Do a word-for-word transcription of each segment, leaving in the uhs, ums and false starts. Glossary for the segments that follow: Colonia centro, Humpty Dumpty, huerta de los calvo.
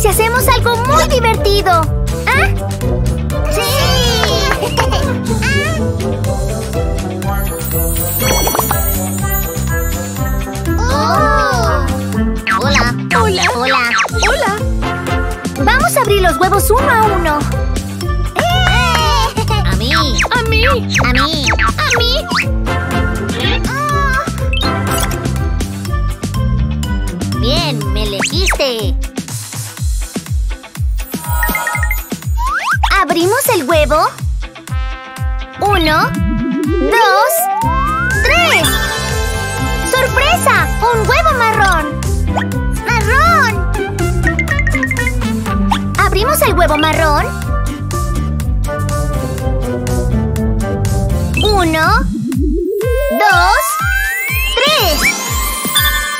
Si hacemos algo muy divertido, ¿ah? ¡Sí! ah. Oh. Hola. Hola. Hola. Hola. Vamos a abrir los huevos uno a uno. ¡Eh! A mí. A mí. A mí. A mí. Oh. Bien, me elegiste. Abrimos el huevo. Uno, dos, tres. ¡Sorpresa! ¡Un huevo marrón! ¡Marrón! Abrimos el huevo marrón. Uno, dos, tres.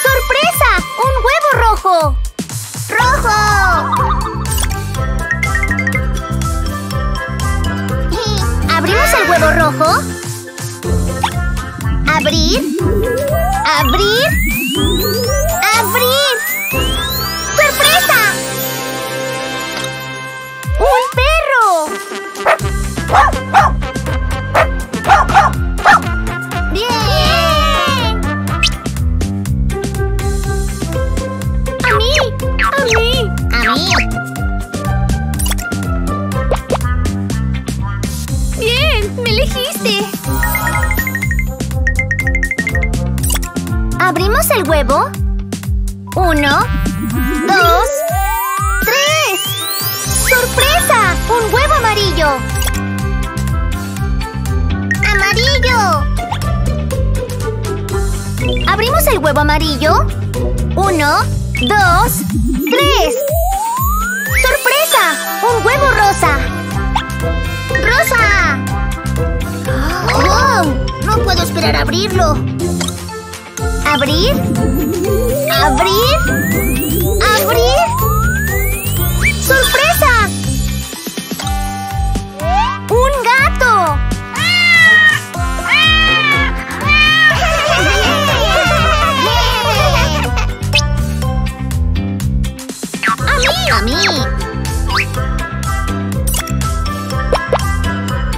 ¡Sorpresa! ¡Un huevo rojo! ¡Rojo! ¿Abrimos el huevo rojo? abrir, abrir, abrir. ¡Sorpresa! ¡Un perro! ¡Bien! ¡A mí! ¡A mí! ¡A mí! ¡Bien! ¡Me elegiste! ¿Abrimos el huevo? Uno, dos, tres. ¡Sorpresa! ¡Un huevo amarillo! ¡Amarillo! ¿Abrimos el huevo amarillo? Uno, dos, tres. ¡Sorpresa! ¡Un huevo rosa! ¡Rosa! ¡Oh! No puedo esperar a abrirlo. Abrir, abrir, abrir. ¡Sorpresa! ¡Un gato! ¡A mí! ¡A mí!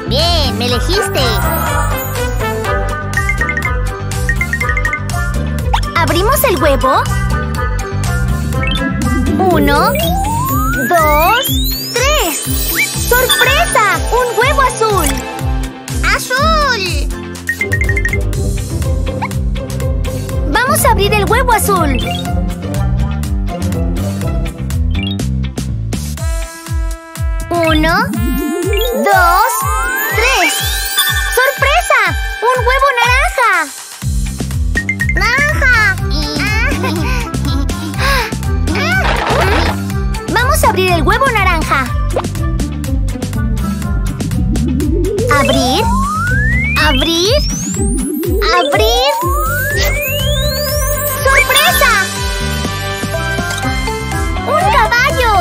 Bien, me elegiste. ¿Abrimos el huevo? Uno, dos, tres. ¡Sorpresa! ¡Un huevo azul! ¡Azul! ¡Vamos a abrir el huevo azul! Uno, dos, tres. ¡Sorpresa! ¡Un huevo naranja! Vamos a abrir el huevo naranja. Abrir, abrir, abrir. ¡Sorpresa! ¡Un caballo!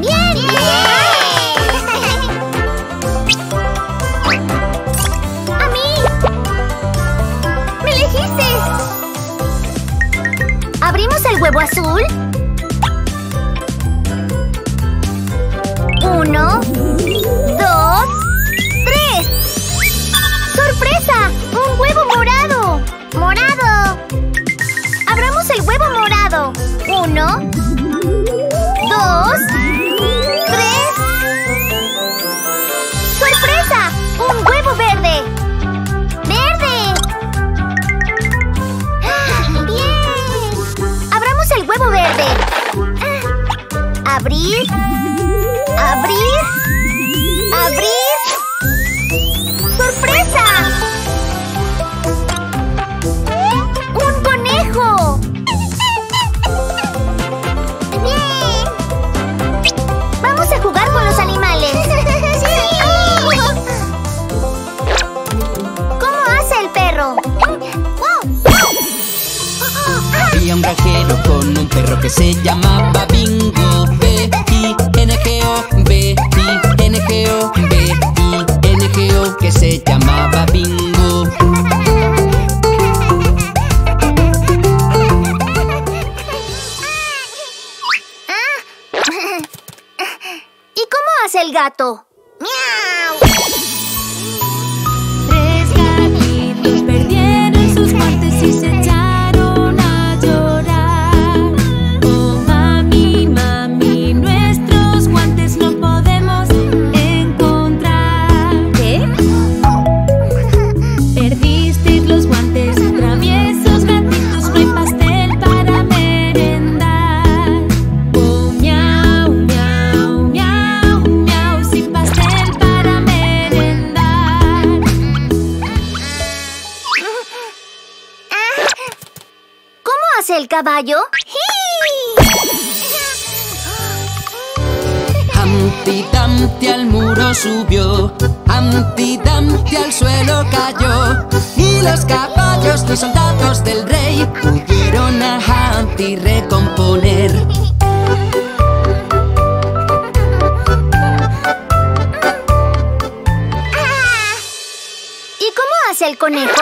¡Bien, bien! ¡A mí! ¡Me elegiste! ¿Abrimos el huevo azul? Uno, dos, tres. ¡Sorpresa! ¡Un huevo morado! ¡Morado! Abramos el huevo morado. Uno, dos, tres. ¡Sorpresa! ¡Un huevo verde! Huevo verde. Abrir, abrir, abrir. ¡Sorpresa! ¡Un conejo! ¡Bien! Vamos a jugar con los animales. ¡Sí! ¿Cómo hace el perro? Había un granjero con un perro que se llamaba Bingo. B I N G O, B I N G O, B I N G O, que se llamaba Bingo. ¿Y cómo hace el gato? ¿El caballo? Humpty Dumpty al muro subió, Humpty Dumpty al suelo cayó, y los caballos, los soldados del rey, pudieron a Humpty recomponer. conejo?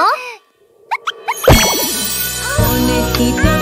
Conejito.